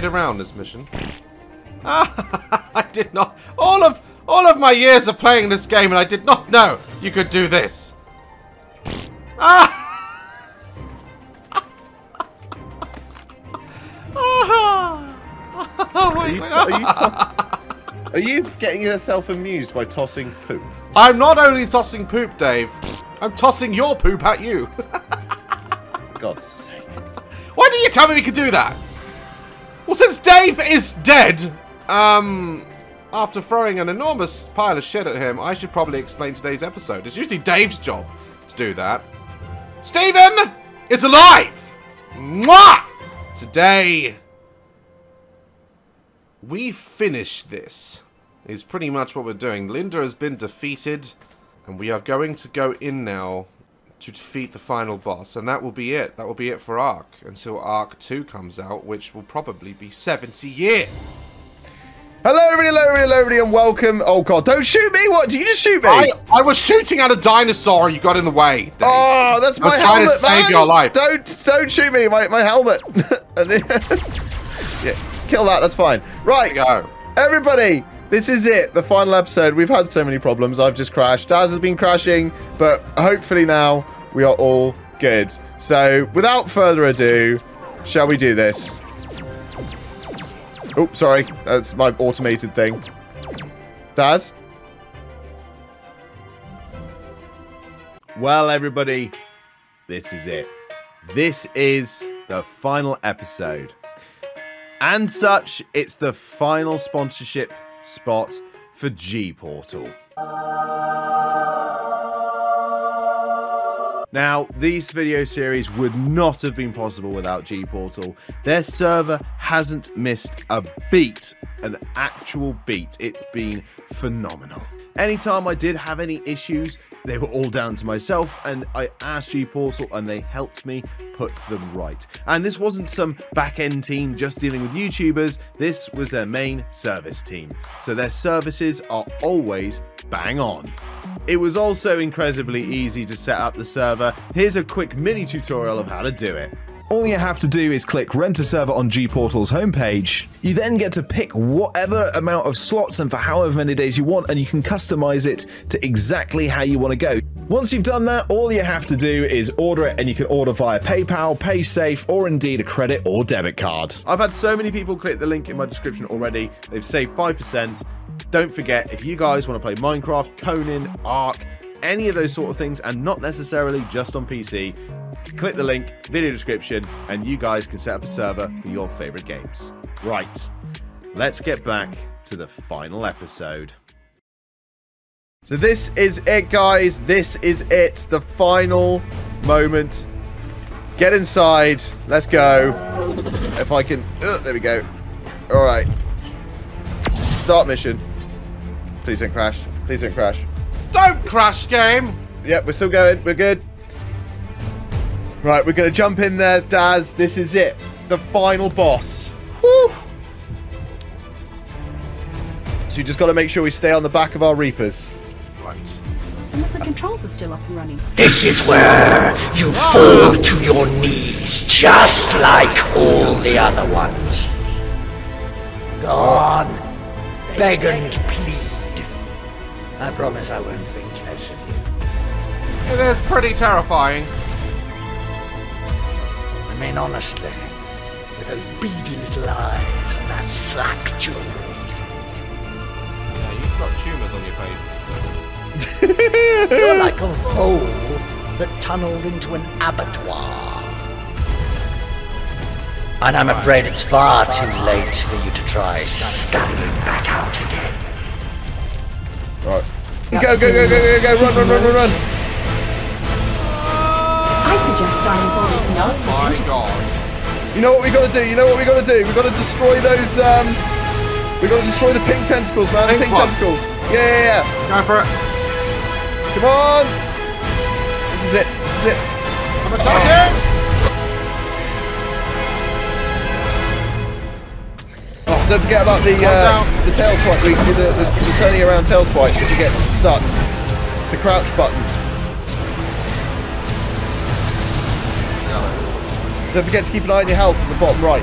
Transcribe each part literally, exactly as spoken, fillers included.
carried around this mission. Ah, I did not. All of all of my years of playing this game, and I did not know you could do this. Ah. Are you, are, you are you getting yourself amused by tossing poop? I'm not only tossing poop, Dave. I'm tossing your poop at you. God's sake. Why didn't you tell me we could do that? Well, since Dave is dead, um, after throwing an enormous pile of shit at him, I should probably explain today's episode. It's usually Dave's job to do that. Stephen is alive! Mwah! Today... we finish this, is pretty much what we're doing. Linda has been defeated, and we are going to go in now to defeat the final boss, and that will be it. That will be it for Ark, until Ark two comes out, which will probably be seventy years. Hello, everybody, hello, everybody, hello, everybody, and welcome. Oh, God, don't shoot me. What? Did you just shoot me? I, I was shooting at a dinosaur. You got in the way, Dave. Oh, that's my helmet, I was helmet, trying to man. save your life. Don't, don't shoot me. My, my helmet. Yeah. Kill that, that's fine. Right, go. Everybody, this is it, the final episode. We've had so many problems. I've just crashed. Daz has been crashing, but hopefully now we are all good. So, without further ado, shall we do this? Oops, sorry. That's my automated thing. Daz? Well, everybody, this is it. This is the final episode. And such, it's the final sponsorship spot for G-Portal. Now, this video series would not have been possible without G-Portal. Their server hasn't missed a beat, an actual beat. It's been phenomenal. Anytime I did have any issues, they were all down to myself, and I asked G-Portal and they helped me put them right. And this wasn't some back-end team just dealing with YouTubers, this was their main service team. So their services are always bang on. It was also incredibly easy to set up the server. Here's a quick mini tutorial of how to do it. All you have to do is click Rent a Server on G-Portal's homepage. You then get to pick whatever amount of slots and for however many days you want, and you can customize it to exactly how you want to go. Once you've done that, all you have to do is order it, and you can order via PayPal, Paysafe, or indeed a credit or debit card. I've had so many people click the link in my description already. They've saved five percent. Don't forget, if you guys want to play Minecraft, Conan, Ark, any of those sort of things, and not necessarily just on P C, click the link, video description, and you guys can set up a server for your favorite games. Right, let's get back to the final episode. So this is it, guys. This is it, the final moment. Get inside. Let's go. If I can... Uh, there we go. All right. Start mission. Please don't crash. Please don't crash. Don't crash, game. Yep, we're still going. We're good. Right, we're going to jump in there, Daz. This is it. The final boss. Whew. So you just got to make sure we stay on the back of our Reapers. Right. Some of the controls are still up and running. This is where you fall to your knees, just like all the other ones. Go on. Beg and plead. I promise I won't think less of you. It is pretty terrifying. I mean, honestly, with those beady little eyes and that slack jewelry. Yeah, you've got tumours on your face, so... You're like a vole that tunnelled into an abattoir. And I'm afraid it's far too late for you to try scattering back out again. Right. Go, go, go, go, go, go, run, run, run, run, run! I suggest I avoid nasty tentacles. You know what we gotta do? You know what we gotta do? We gotta destroy those. Um, we gotta destroy the pink tentacles, man. Pink, the pink tentacles. Yeah, yeah, yeah. Go for it. Come on. This is it. This is it. I'm attacking. Oh, oh don't forget about the uh, the tail swipe. The, the, the, the turning around tail swipe if you get stuck. It's the crouch button. Don't forget to keep an eye on your health at the bottom right.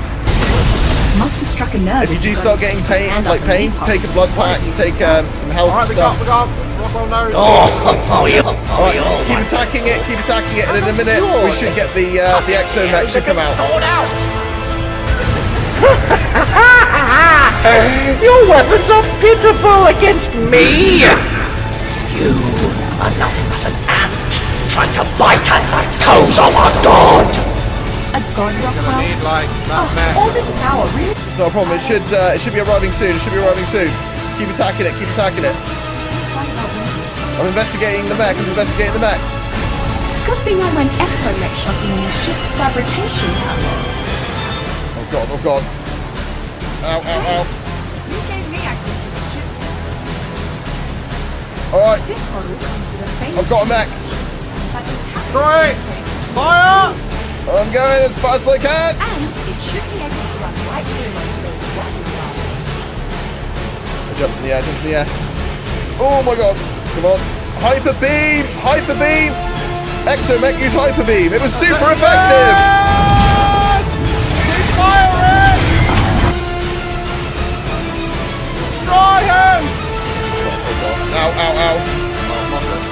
must have struck a nerve. If you do start getting pain, like pain, take a blood pack, take um, some health right, stuff. We got, we got. Well, no. Oh, oh, yeah. All right, oh, keep attacking it, keep attacking it, and in a minute we should get the uh, the exo mech should come out. Your weapons are pitiful against me. You are nothing but an ant trying to bite at the toes of our god. A god, Rockwell? Need, like, oh, all this power, really? It's not a problem. It should uh, it should be arriving soon. It should be arriving soon. Just keep attacking it. Keep attacking it. I'm investigating the mech, I'm investigating the mech. Good thing I went exo-mech shopping in your ship's fabrication lab. Oh god, oh god. Ow, ow, ow. You gave me access to the ship's systems. Alright. This model comes with a face. I've got a mech. Right! Fire! I'm going as fast as I can! And it should be able to run right through most of those rotten glasses. I jumped in the air, jumped in the air. Oh my god. Come on. Hyper beam! Hyper beam! Exomech used hyper beam. It was super effective! Yes! Keep firing! Destroy him! Oh, oh god. Ow, ow, ow. Oh, not good.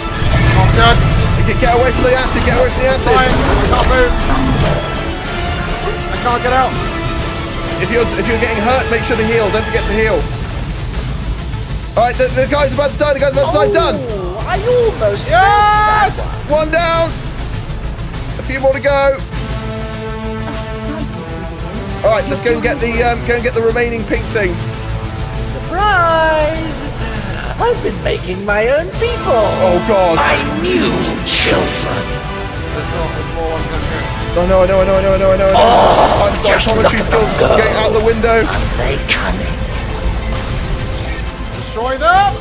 Not good. Okay, get away from the acid, get away from the acid. I can't move. I can't get out. If you're, if you're getting hurt, make sure to heal. Don't forget to heal. Alright, the, the guy's about to die, the guy's about to die, oh, done! I almost yes! One down! A few more to go. Alright, let's go and get the um, go and get the remaining pink things. Surprise! I've been making my own people! Oh god. I knew children. There's more, there's more ones in here. Oh no, I know, I know, I know, I know, I know. Oh, my optometry skills are getting out the window. Are they cunning? Destroy them!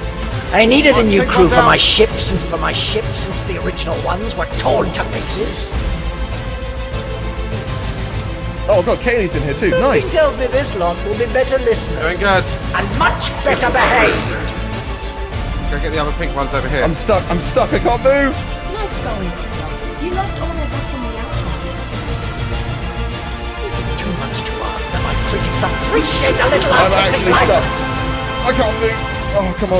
I needed a new crew for my ship since for my ship since the original ones were torn to pieces. Oh god, Kaylee's in here too. Something nice. Tells me this lot will be better listeners. Very good. And much better behaved. Go get the other pink ones over here. I'm stuck. I'm stuck. I can't move. Nice going. You left all their butts on the outside. Is it too much to ask that my critics appreciate a little artistic license? I can't move. Oh, come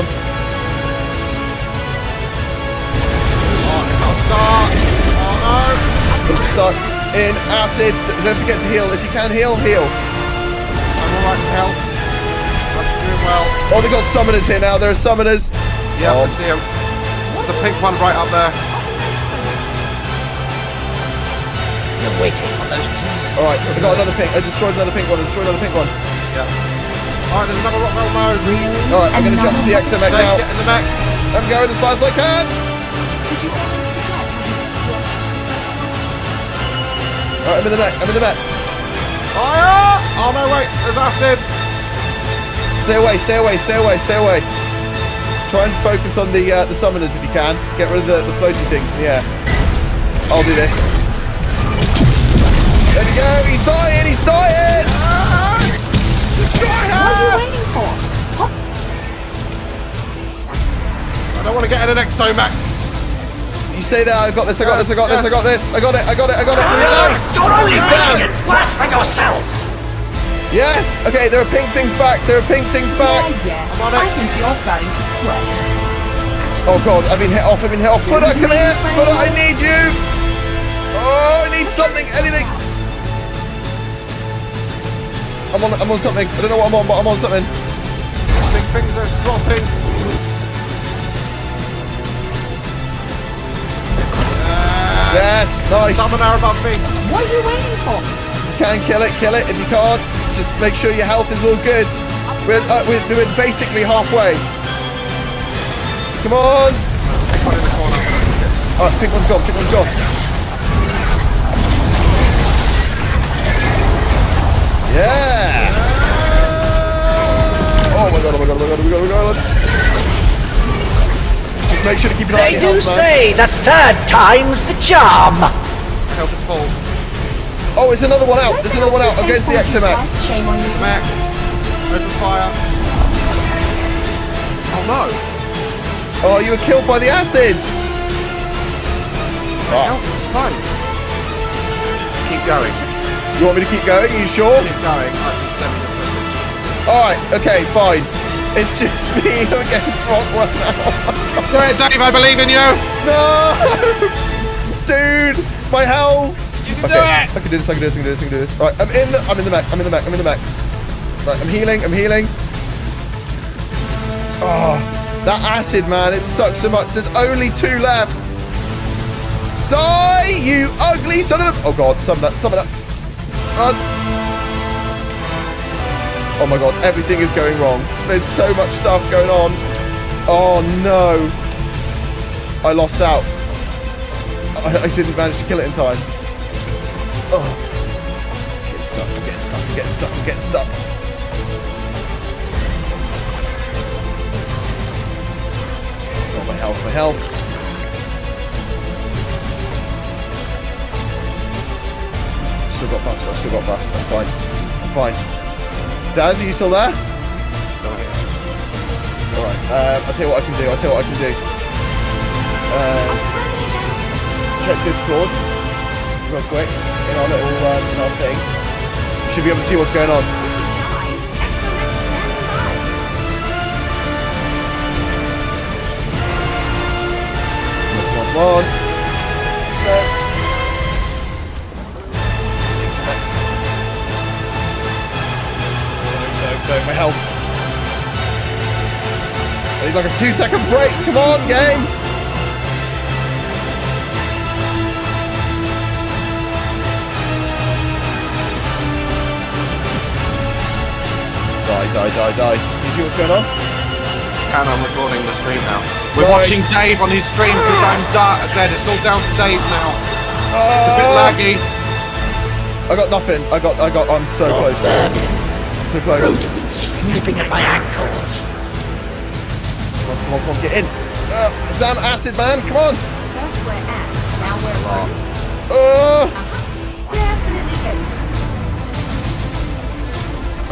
on. Oh, I'll start. Oh, no. I'm stuck in acid. Don't forget to heal. If you can heal, heal. I'm alright for health. I'm doing well. Oh, they've got summoners here now. There are summoners. Yeah, oh. I see them. There's a pink one right up there. Still waiting on those pins. Alright, I got another pink. I destroyed another pink one. I destroyed another pink one. Yeah. Alright, there's another Rockwell mode. Really? Alright, I'm going to jump to the exo mech now. Get in the mech. I'm going as fast as I can. Alright, I'm in the mech. I'm in the mech. Fire! Oh no, wait. There's acid. Stay away, stay away, stay away, stay away. Try and focus on the uh, the summoners if you can. Get rid of the, the floating things in the air. I'll do this. There we go. He's dying, he's dying! Yes! What are you waiting for? Pop. I don't want to get in an exo mech. You stay there. I got this. I got yes, this. I got yes. this. I got this. I got it. I got it. I got it. Yes. You're only making it worse for yourselves. Yes. Okay. There are pink things back. There are pink things back. Yeah, yeah. I'm on it. I think you're starting to sweat. Oh god. I've been hit off. I've been hit off. Put it. Come here. Put it. I need you. Oh, I need something. Anything. I'm on, I'm on something. I don't know what I'm on, but I'm on something. Big things are dropping. Yes, yes, nice. Summoner above me. What are you waiting for? You can kill it, kill it. If you can't, just make sure your health is all good. We're, uh, we're, we're basically halfway. Come on. Alright, pink one's gone, pink one's gone. Yeah! Oh my god, oh my god, oh my god, oh my god, oh my god. Just make sure to keep an eye on your health, man. They do say that third time's the charm! Health is full. Oh, there's another one out, there's another one out. I'm going to the exo mech. Shame on you. Mech. Open fire. Oh no! Oh, you were killed by the acid! My health was fine. Keep going. You want me to keep going? Are you sure? Keep going. I just sent you. Alright, okay, fine. It's just me against Rockwell now. Go ahead, Dave, I believe in you! No! Dude, my health! You can okay. do it! I can do this, I can do this, I can do this, I can do this. Alright, I'm in the I'm in the mech, I'm in the mech, I'm in the mech. Right, I'm healing, I'm healing. Oh, that acid, man, it sucks so much. There's only two left. Die, you ugly son of a... Oh, God, summon up, summon up. Run. Oh, my God, everything is going wrong. There's so much stuff going on. Oh, no. I lost out. I, I didn't manage to kill it in time. Oh. I'm getting stuck, I'm getting stuck, I'm getting stuck, I'm getting stuck. My health, my health. I've still got buffs, I've still got buffs. I'm fine. I'm fine. Daz, are you still there? Oh, alright, um, I'll tell you what I can do, I'll tell you what I can do. Um, check Discord. Real quick. In our little, um, in our thing. We should be able to see what's going on. Come on. No. No, no, my health. I need like a two second break. Come on, game. Die, die, die, die. You see what's going on? And I'm recording the stream now. We're nice. Watching Dave on his stream because I'm dead. It's all down to Dave now. Uh, it's a bit laggy. I got nothing. I got. I got. I'm so nothing. close. So close. Rodents nipping at my ankles. Come on, come on, come on, get in. Uh, damn acid, man. Come on. First we're ants, now we're rodents. Uh. Uh-huh. Definitely.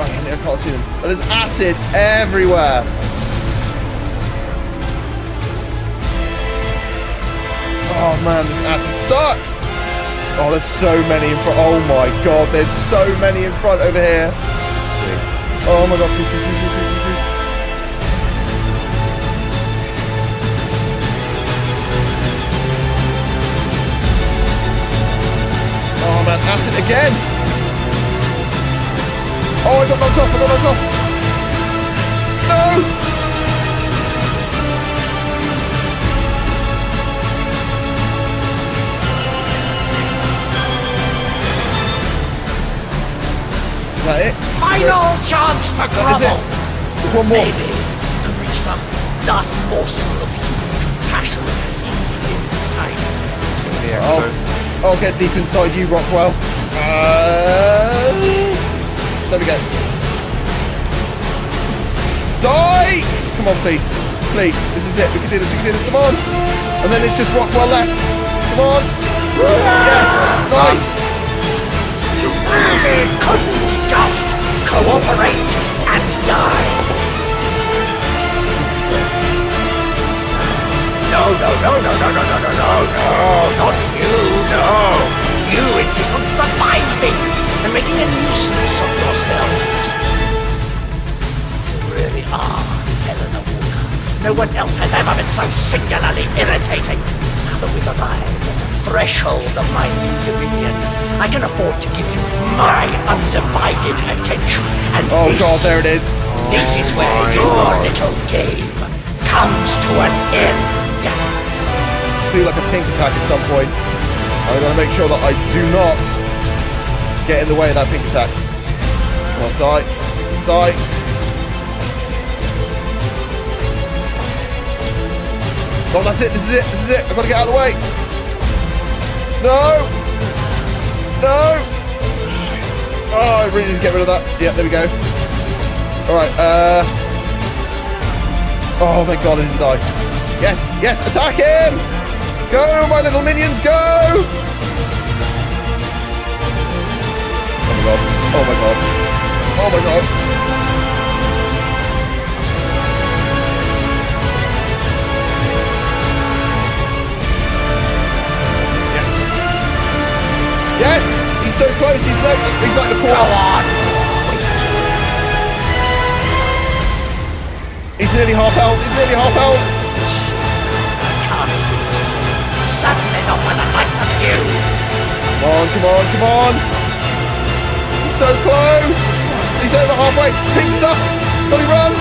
Oh, I can't see them. Oh, there's acid everywhere. Oh man, this acid sucks! Oh, there's so many in front. Oh my god, there's so many in front over here. Oh my god, please, please, please, please, please, please. Oh man, acid again! Oh, I got knocked off, I got knocked off! No! Is that it? Final it? chance to grovel. That is it. There's one more. Maybe you can reach some last morsel of human compassion deep inside. Yeah, I'll, so. I'll get deep inside you, Rockwell. Uh, there we go. Die! Come on, please. Please. This is it. We can do this. We can do this. Come on. And then it's just Rockwell left. Come on. Yes. Nice. You really couldn't. Just cooperate and die. No, no, no, no, no, no, no, no, no, no, not you, no. You insist on surviving and making a nuisance of yourselves. You really are Eleanor Walker. No one else has ever been so singularly irritating. Now that we've arrived, threshold of my new dominion, I can afford to give you my undivided attention. And oh this, god, there it is. This is where oh your god. little game comes to an end. I feel like a pink attack at some point. I'm gonna make sure that I do not get in the way of that pink attack. Come on, die, die. Oh, that's it. This is it. This is it. I've got to get out of the way. No! No! Shit. Oh, I really need to get rid of that. Yeah, there we go. Alright, uh... oh, thank God I didn't die. Yes, yes, attack him! Go, my little minions, go! Oh my God. Oh my God. Oh my God. Yes! He's so close, he's like, he's like a quarter. Go on, waste. He's nearly half health. He's nearly half health. Certainly not by the likes of you. Come on, come on, come on. He's so close. He's over halfway. Pink stuff. Got to run.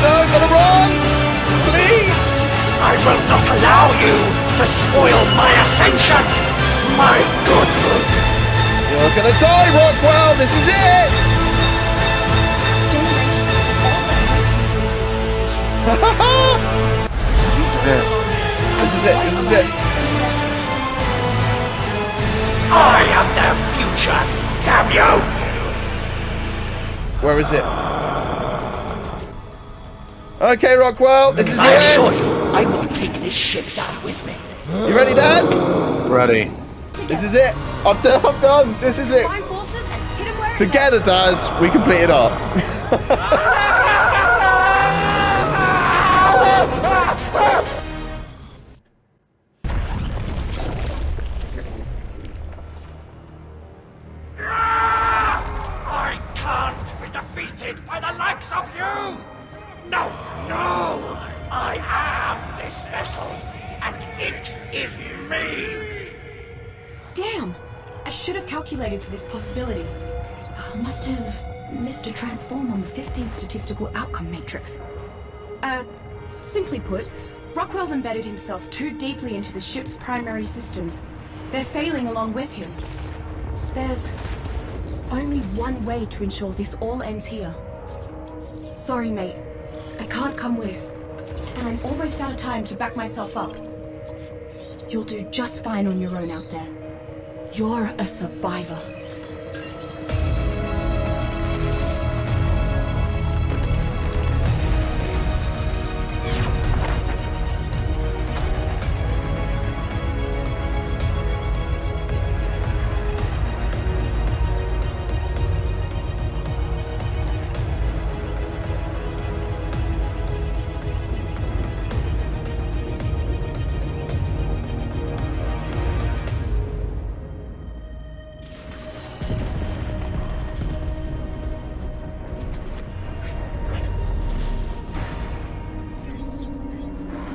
No, got to run. Please. I will not allow you to spoil my ascension. My godhood. You're going to die, Rockwell. This is it. Yeah. This is it, this is it. I am their future, damn you! Where is it? Okay, Rockwell, this is your end. I assure you, I will take this ship down with me. You ready, Daz? Ready. This is it. I'm done, I'm done. This is it. Together, Daz, we completed ARK. For this possibility, I must have missed a transform on the fifteenth statistical outcome matrix. Uh, simply put, Rockwell's embedded himself too deeply into the ship's primary systems. They're failing along with him. There's only one way to ensure this all ends here. Sorry, mate. I can't come with, and I'm almost out of time to back myself up. You'll do just fine on your own out there. You're a survivor.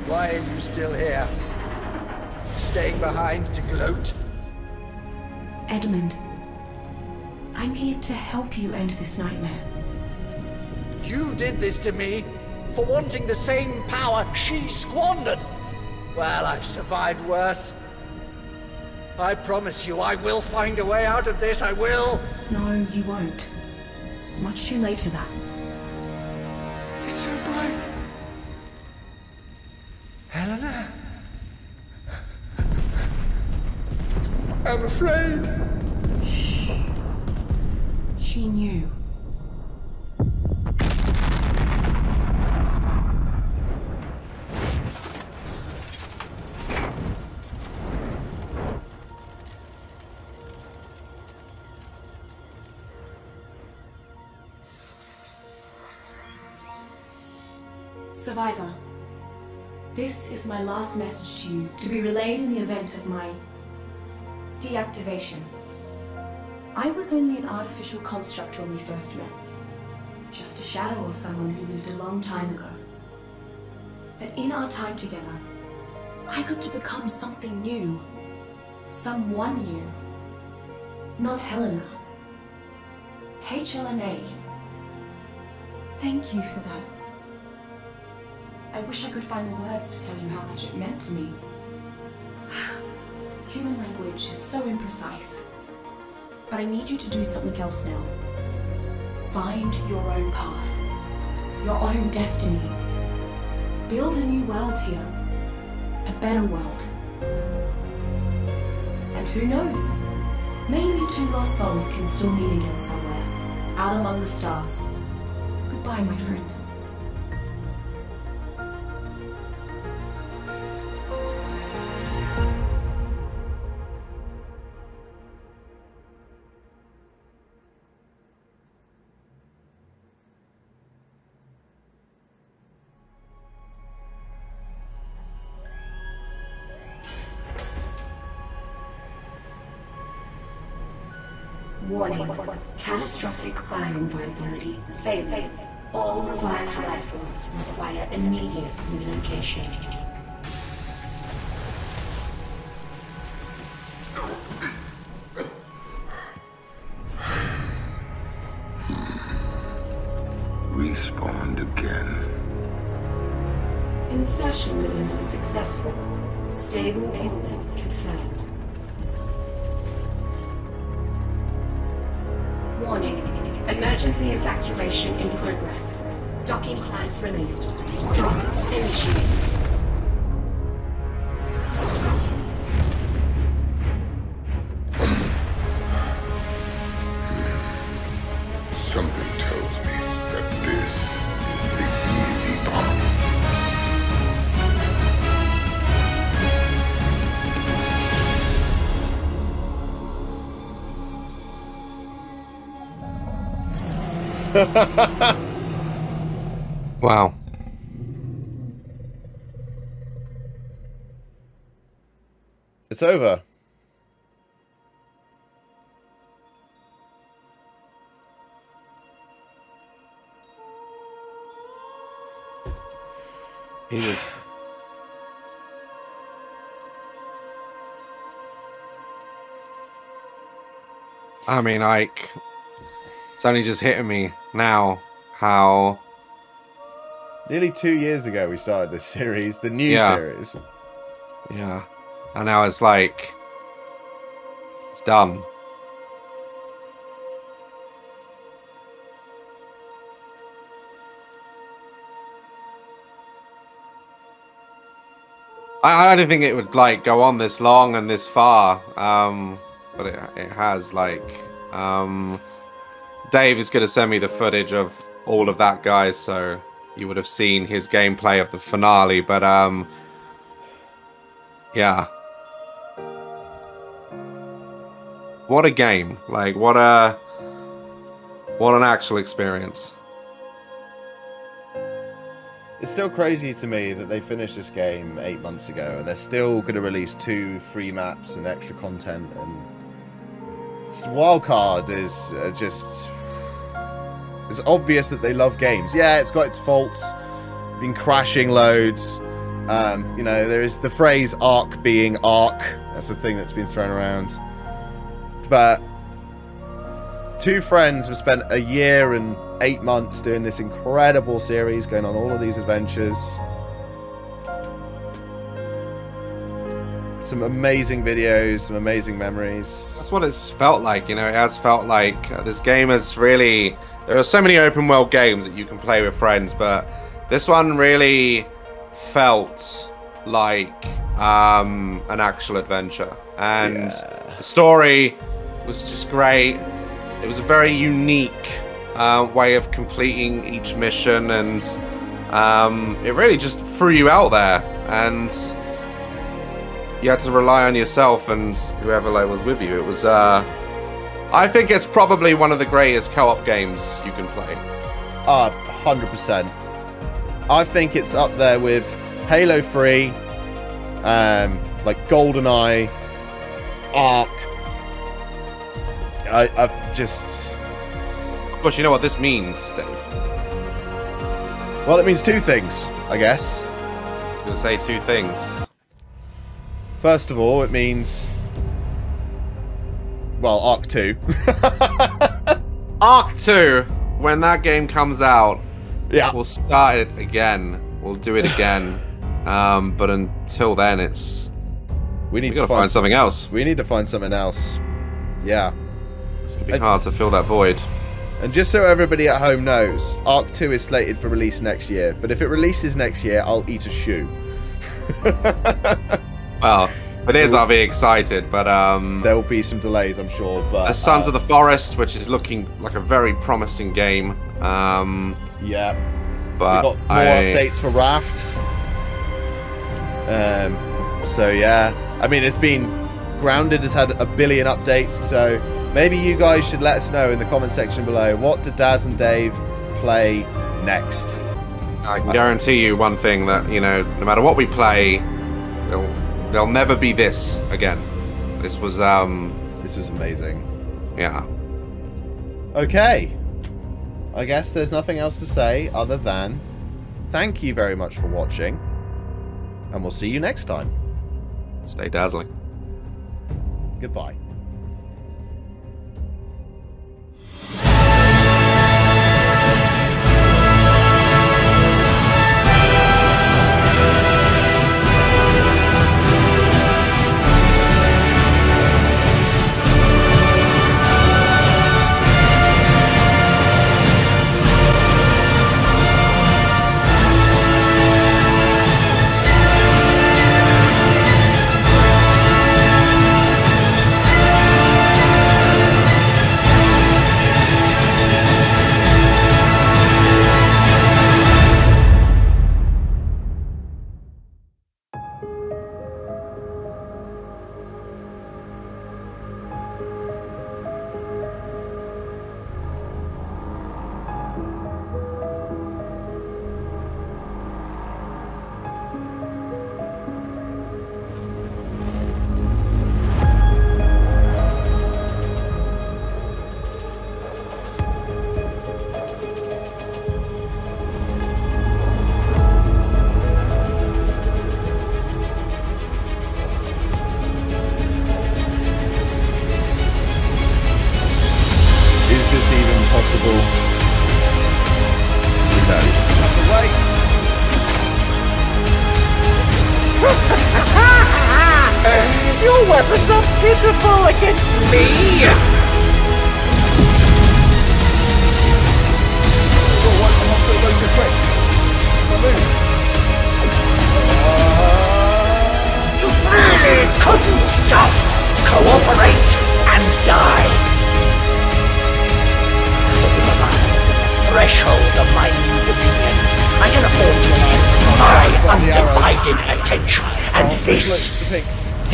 Why are you still here? Staying behind to gloat? Edmund, I'm here to help you end this nightmare. You did this to me for wanting the same power she squandered. Well, I've survived worse. I promise you, I will find a way out of this, I will. No, you won't. It's much too late for that. It's so bright. Helena? I'm afraid. Shh. She knew. Survivor. This is my last message to you, to be relayed in the event of my deactivation. I was only an artificial construct when we first met, just a shadow of someone who lived a long time ago. But in our time together, I got to become something new, someone new. Not Helena, H L N A. Thank you for that. I wish I could find the words to tell you how much it meant to me. Human language is so imprecise. But I need you to do something else now. Find your own path. Your own destiny. Build a new world here. A better world. And who knows? Maybe two lost souls can still meet again somewhere. Out among the stars. Goodbye, my friend. Warning. Catastrophic biome viability failing. All revived life forms require immediate relocation. Respawned again. Insertion maneuver successful. Stable payload confirmed. Warning. Emergency evacuation in progress. Docking clamps released. Drop initiated. Wow. It's over. He was... I mean, like... It's only just hitting me now how nearly two years ago we started this series, the new yeah. series. Yeah. And now it's like it's done. I, I don't think it would like go on this long and this far, um, but it it has like. Um, Dave is going to send me the footage of all of that, guys, so you would have seen his gameplay of the finale, but, um, yeah. What a game. Like, what a... What an actual experience. It's still crazy to me that they finished this game eight months ago, and they're still going to release two free maps and extra content, and... Wildcard is uh, just... It's obvious that they love games. Yeah, it's got its faults. Been crashing loads. Um, you know, there is the phrase "Ark being Ark." That's a thing that's been thrown around. But two friends have spent a year and eight months doing this incredible series, going on all of these adventures. Some amazing videos, some amazing memories. That's what it's felt like, you know. It has felt like uh, this game has really... There are so many open world games that you can play with friends, but this one really felt like um, an actual adventure. And yeah. the story was just great. It was a very unique uh, way of completing each mission, and um, it really just threw you out there. And you had to rely on yourself and whoever like, was with you. It was... Uh, I think it's probably one of the greatest co-op games you can play. Ah, uh, one hundred percent. I think it's up there with Halo three, um, like GoldenEye, Ark. I, I've just... Of course, you know what this means, Dave. Well, it means two things, I guess. I was going to say two things. First of all, it means... Well, Ark two. Ark two, when that game comes out, yeah. we'll start it again. We'll do it again. Um, but until then, it's... We need we to find, find something else. We need to find something else. Yeah. It's going to be and, hard to fill that void. And just so everybody at home knows, Ark two is slated for release next year. But if it releases next year, I'll eat a shoe. Well... It is, I'll be excited, but um, there will be some delays, I'm sure. But uh, Sons of the Forest, which is looking like a very promising game. Um, yeah, but we've got more I... updates for Raft. Um, so yeah, I mean, it's been Grounded has had a billion updates, so maybe you guys should let us know in the comment section below, what do Daz and Dave play next? I can guarantee you one thing that you know, no matter what we play, they'll. There'll never be this again. This was, um... This was amazing. Yeah. Okay. I guess there's nothing else to say other than thank you very much for watching, and we'll see you next time. Stay dazzling. Goodbye.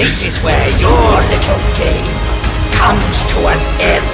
This is where your little game comes to an end.